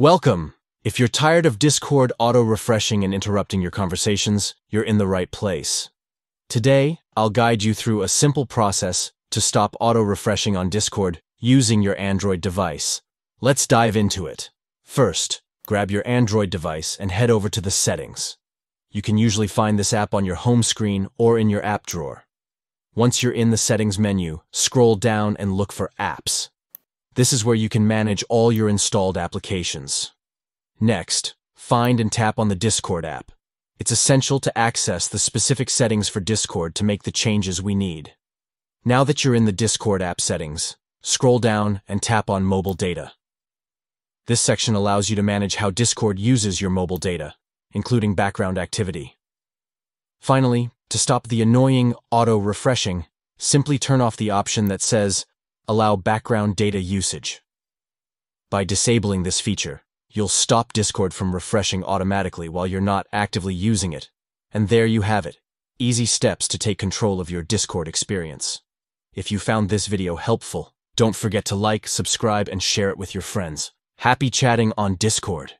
Welcome! If you're tired of Discord auto-refreshing and interrupting your conversations, you're in the right place. Today, I'll guide you through a simple process to stop auto-refreshing on Discord using your Android device. Let's dive into it. First, grab your Android device and head over to the settings. You can usually find this app on your home screen or in your app drawer. Once you're in the settings menu, scroll down and look for apps. This is where you can manage all your installed applications. Next, find and tap on the Discord app. It's essential to access the specific settings for Discord to make the changes we need. Now that you're in the Discord app settings, scroll down and tap on mobile data. This section allows you to manage how Discord uses your mobile data, including background activity. Finally, to stop the annoying auto-refreshing, simply turn off the option that says Allow Background Data Usage. By disabling this feature, you'll stop Discord from refreshing automatically while you're not actively using it. And there you have it, easy steps to take control of your Discord experience. If you found this video helpful, don't forget to like, subscribe, and share it with your friends. Happy chatting on Discord!